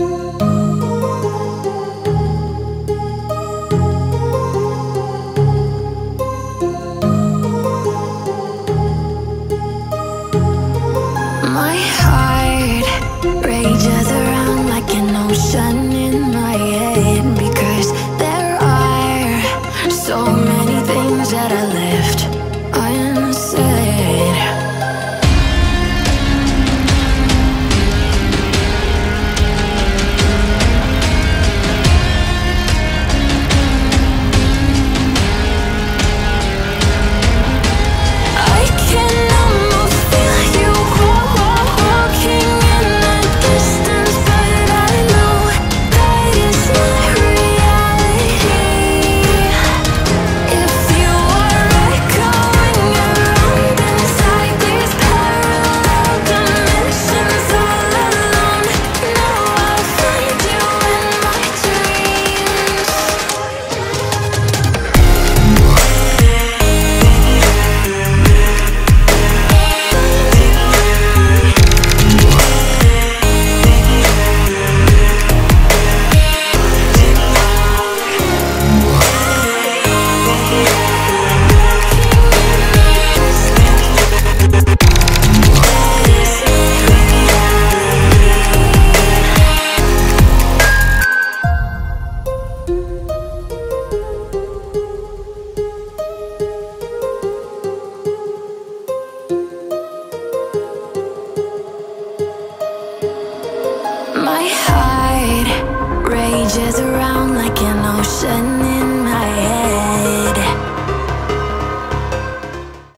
My heart rages around like an ocean in my head, because there are so many things that I left unsaid. My heart rages around like an ocean.